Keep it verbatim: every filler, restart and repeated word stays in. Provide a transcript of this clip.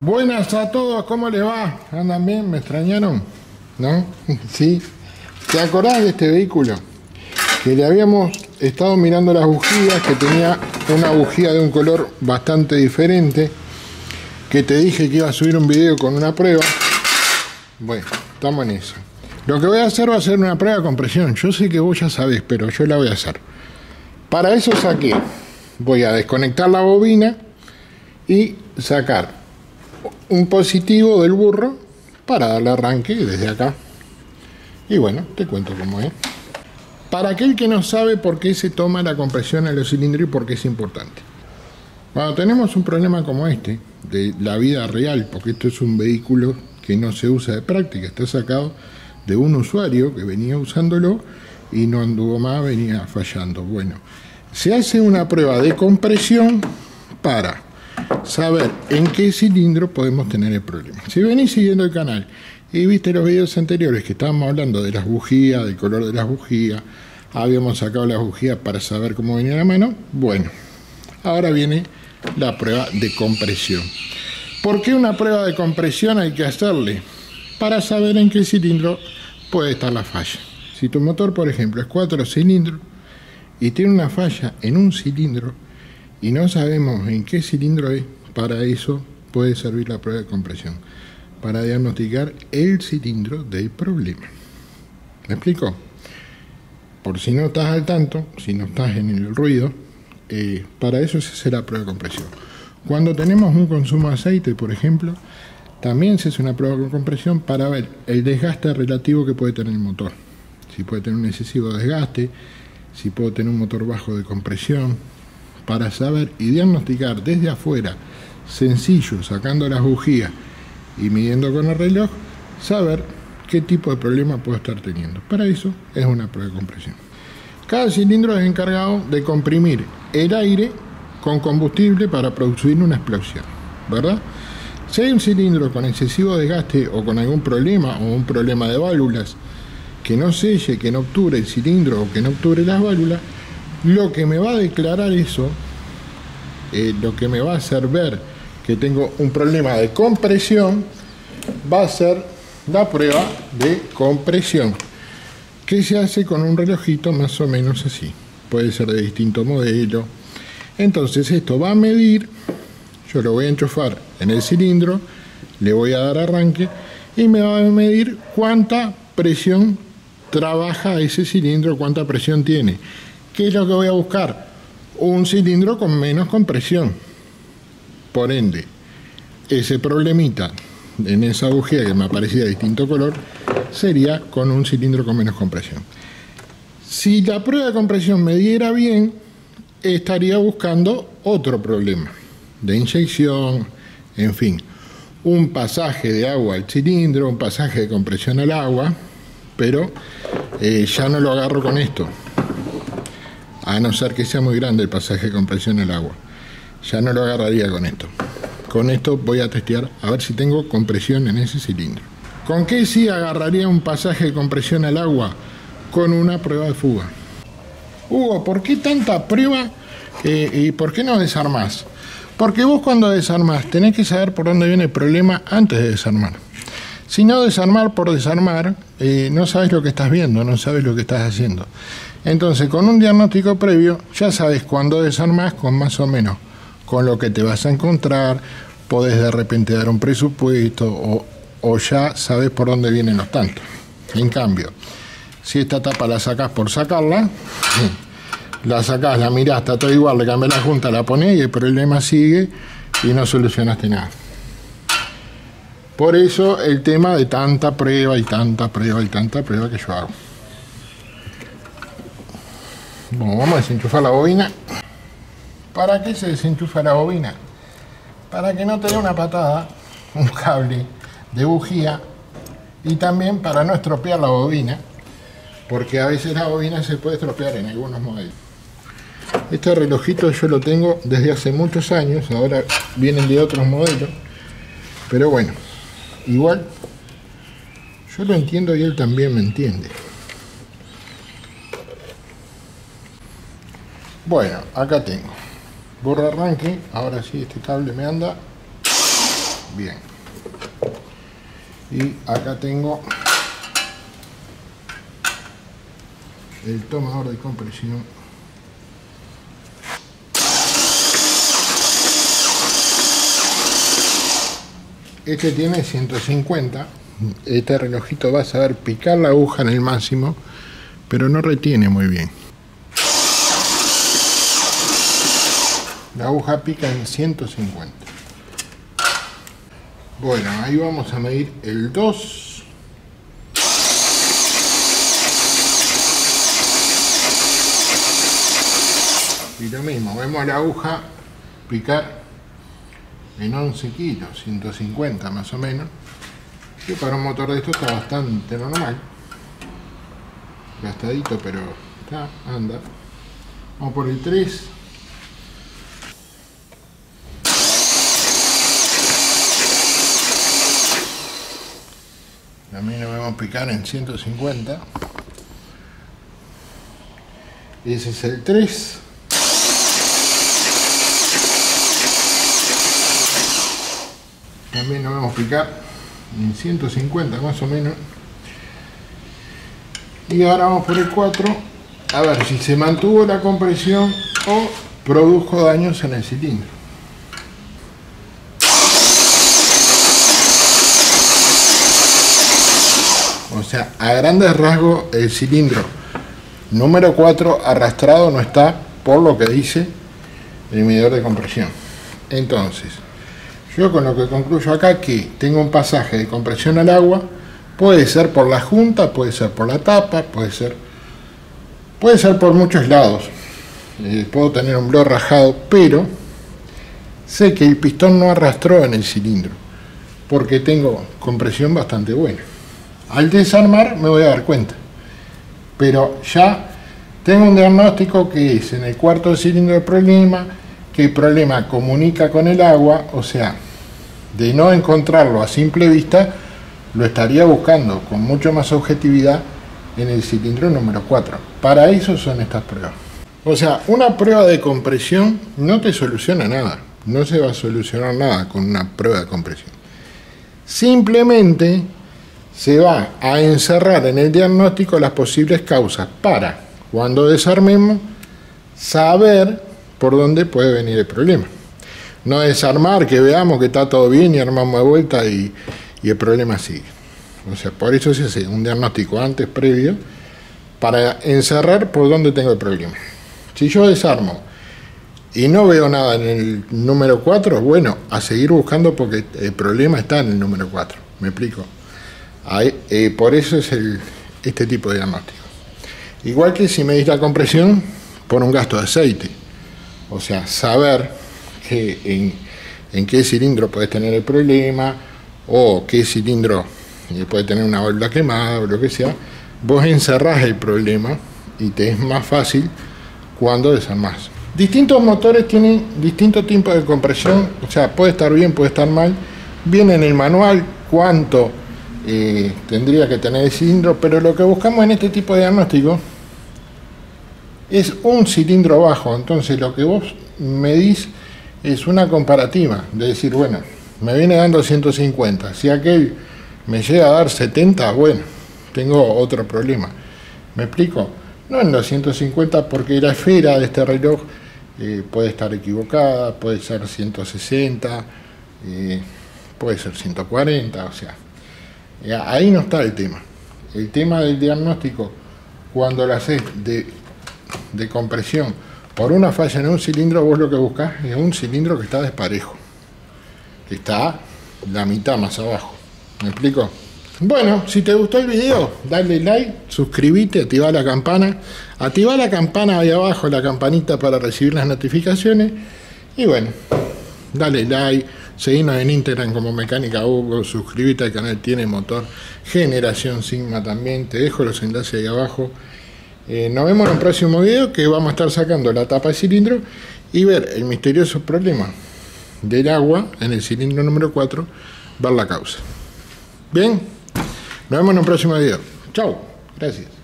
Buenas a todos, ¿cómo les va? ¿Andan bien? ¿Me extrañaron? ¿No? ¿Sí? ¿Te acordás de este vehículo? Que le habíamos estado mirando las bujías, que tenía una bujía de un color bastante diferente, que te dije que iba a subir un video con una prueba. Bueno, estamos en eso. Lo que voy a hacer va a ser una prueba con presión. Yo sé que vos ya sabés, pero yo la voy a hacer. Para eso saqué, voy a desconectar la bobina y sacar un positivo del burro para darle arranque desde acá. Y bueno, te cuento cómo es. Para aquel que no sabe por qué se toma la compresión a los cilindros y por qué es importante. Cuando tenemos un problema como este, de la vida real, porque esto es un vehículo que no se usa de práctica, está sacado de un usuario que venía usándolo y no anduvo más, venía fallando. Bueno, se hace una prueba de compresión para saber en qué cilindro podemos tener el problema. Si venís siguiendo el canal y viste los videos anteriores que estábamos hablando de las bujías, del color de las bujías, habíamos sacado las bujías para saber cómo venía la mano. Bueno, ahora viene la prueba de compresión. ¿Por qué una prueba de compresión hay que hacerle? Para saber en qué cilindro puede estar la falla. Si tu motor, por ejemplo, es cuatro cilindros y tiene una falla en un cilindro y no sabemos en qué cilindro es, para eso puede servir la prueba de compresión, para diagnosticar el cilindro del problema. ¿Me explico? Por si no estás al tanto, si no estás en el ruido, eh, para eso se hace la prueba de compresión. Cuando tenemos un consumo de aceite, por ejemplo, también se hace una prueba con compresión para ver el desgaste relativo que puede tener el motor. Si puede tener un excesivo desgaste, si puede tener un motor bajo de compresión, para saber y diagnosticar desde afuera, sencillo, sacando las bujías y midiendo con el reloj, saber qué tipo de problema puedo estar teniendo. Para eso es una prueba de compresión. Cada cilindro es encargado de comprimir el aire con combustible para producir una explosión, ¿verdad? Si hay un cilindro con excesivo desgaste o con algún problema, o un problema de válvulas, que no selle, que no obture el cilindro o que no obture las válvulas, lo que me va a declarar eso, eh, lo que me va a hacer ver que tengo un problema de compresión, va a ser la prueba de compresión, que se hace con un relojito más o menos así. Puede ser de distinto modelo. Entonces esto va a medir. Yo lo voy a enchufar en el cilindro, le voy a dar arranque y me va a medir cuánta presión trabaja ese cilindro, cuánta presión tiene. ¿Qué es lo que voy a buscar? Un cilindro con menos compresión. Por ende, ese problemita en esa bujía que me aparecía de distinto color sería con un cilindro con menos compresión. Si la prueba de compresión me diera bien, estaría buscando otro problema de inyección, en fin, un pasaje de agua al cilindro, un pasaje de compresión al agua, pero eh, ya no lo agarro con esto, a no ser que sea muy grande el pasaje de compresión al agua, ya no lo agarraría con esto. Con esto voy a testear a ver si tengo compresión en ese cilindro. ¿Con qué sí agarraría un pasaje de compresión al agua? Con una prueba de fuga. Hugo, ¿por qué tanta prueba eh, y por qué no desarmás? Porque vos cuando desarmás tenés que saber por dónde viene el problema antes de desarmar. Si no desarmar por desarmar, eh, no sabes lo que estás viendo, no sabes lo que estás haciendo. Entonces, con un diagnóstico previo, ya sabes cuándo desarmás, con más o menos, con lo que te vas a encontrar, podés de repente dar un presupuesto o, o ya sabes por dónde vienen los tantos. En cambio, si esta tapa la sacás por sacarla, la sacás, la mirás, está todo igual, le cambiás la junta, la ponés y el problema sigue y no solucionaste nada. Por eso el tema de tanta prueba y tanta prueba y tanta prueba que yo hago. Bueno, vamos a desenchufar la bobina. ¿Para qué se desenchufa la bobina? Para que no te dé una patada, un cable de bujía, y también para no estropear la bobina, porque a veces la bobina se puede estropear en algunos modelos. Este relojito yo lo tengo desde hace muchos años, ahora vienen de otros modelos, pero bueno, igual yo lo entiendo y él también me entiende. Bueno, acá tengo, borra arranque, ahora sí este cable me anda, bien. Y acá tengo el tomador de compresión. Este tiene ciento cincuenta. Este relojito va a saber picar la aguja en el máximo, pero no retiene muy bien. La aguja pica en ciento cincuenta. Bueno, ahí vamos a medir el dos. Y lo mismo, vemos la aguja picar en once kilos, ciento cincuenta más o menos. Que para un motor de esto está bastante normal. Gastadito, pero está, anda. Vamos por el tres. También lo vamos a picar en ciento cincuenta. Ese es el tres. También lo vamos a picar en ciento cincuenta más o menos. Y ahora vamos por el cuatro. A ver si se mantuvo la compresión o produjo daños en el cilindro. O sea, a grandes rasgos el cilindro número cuatro arrastrado no está, por lo que dice el medidor de compresión. Entonces, yo con lo que concluyo acá que tengo un pasaje de compresión al agua, puede ser por la junta, puede ser por la tapa, puede ser, puede ser por muchos lados. Eh, puedo tener un blow rajado, pero sé que el pistón no arrastró en el cilindro, porque tengo compresión bastante buena. Al desarmar me voy a dar cuenta, pero ya tengo un diagnóstico que es en el cuarto cilindro el problema, que el problema comunica con el agua, o sea, de no encontrarlo a simple vista, lo estaría buscando con mucho más objetividad en el cilindro número cuatro. Para eso son estas pruebas. O sea, una prueba de compresión no te soluciona nada, no se va a solucionar nada con una prueba de compresión. Simplemente se va a encerrar en el diagnóstico las posibles causas para, cuando desarmemos, saber por dónde puede venir el problema. No desarmar, que veamos que está todo bien y armamos de vuelta y, y el problema sigue. O sea, por eso se hace un diagnóstico antes, previo, para encerrar por dónde tengo el problema. Si yo desarmo y no veo nada en el número cuatro, bueno, a seguir buscando porque el problema está en el número cuatro. ¿Me explico? Ahí, eh, por eso es el, este tipo de diagnóstico. Igual que si medís la compresión por un gasto de aceite, o sea, saber que en, en qué cilindro podés tener el problema o qué cilindro puede tener una válvula quemada o lo que sea, vos encerrás el problema y te es más fácil cuando desarmás. Distintos motores tienen distintos tipos de compresión, o sea, puede estar bien, puede estar mal. Viene en el manual cuánto Eh, tendría que tener el cilindro, pero lo que buscamos en este tipo de diagnóstico es un cilindro bajo, entonces lo que vos medís es una comparativa, de decir, bueno, me viene dando ciento cincuenta, si aquel me llega a dar setenta, bueno, tengo otro problema. ¿Me explico? No en los ciento cincuenta, porque la esfera de este reloj eh, puede estar equivocada, puede ser ciento sesenta, eh, puede ser ciento cuarenta, o sea, ahí no está el tema. El tema del diagnóstico, cuando lo haces de, de compresión por una falla en un cilindro, vos lo que buscás es un cilindro que está desparejo, que está la mitad más abajo. ¿Me explico? Bueno, si te gustó el video, dale like, suscríbete, activa la campana. Activa la campana ahí abajo, la campanita para recibir las notificaciones. Y bueno, dale like. Seguinos en Instagram como Mecánica Hugo, suscríbete al canal Tiene Motor, Generación Sigma también, te dejo los enlaces ahí abajo. Eh, nos vemos en el próximo video, que vamos a estar sacando la tapa de cilindro y ver el misterioso problema del agua en el cilindro número cuatro, ver la causa. Bien, nos vemos en un próximo video. Chau, gracias.